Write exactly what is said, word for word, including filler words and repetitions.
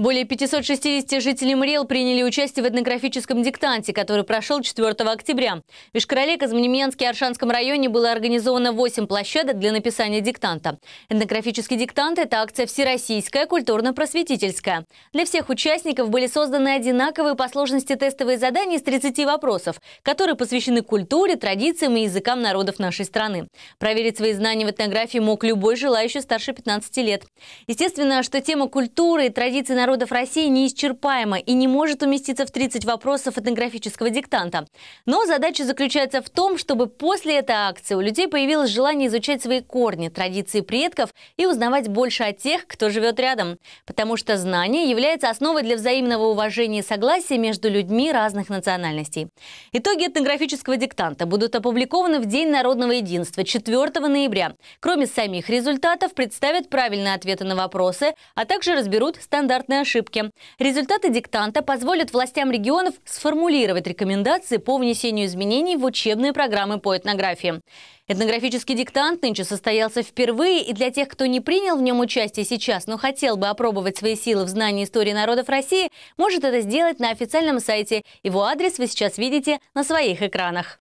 Более пятисот шестидесяти жителей Марий Эл приняли участие в этнографическом диктанте, который прошел четвёртого октября. В Йошкар-Оле, Козьмодемьянске и Аршанском районе было организовано восемь площадок для написания диктанта. Этнографический диктант – это акция всероссийская, культурно-просветительская. Для всех участников были созданы одинаковые по сложности тестовые задания из тридцати вопросов, которые посвящены культуре, традициям и языкам народов нашей страны. Проверить свои знания в этнографии мог любой желающий старше пятнадцати лет. Естественно, что тема культуры и традиций народа народов России неисчерпаема и не может уместиться в тридцать вопросов этнографического диктанта. Но задача заключается в том, чтобы после этой акции у людей появилось желание изучать свои корни, традиции предков и узнавать больше о тех, кто живет рядом. Потому что знание является основой для взаимного уважения и согласия между людьми разных национальностей. Итоги этнографического диктанта будут опубликованы в День народного единства четвёртого ноября. Кроме самих результатов, представят правильные ответы на вопросы, а также разберут стандартные ошибки. Результаты диктанта позволят властям регионов сформулировать рекомендации по внесению изменений в учебные программы по этнографии. Этнографический диктант нынче состоялся впервые, и для тех, кто не принял в нем участие сейчас, но хотел бы опробовать свои силы в знании истории народов России, может это сделать на официальном сайте. Его адрес вы сейчас видите на своих экранах.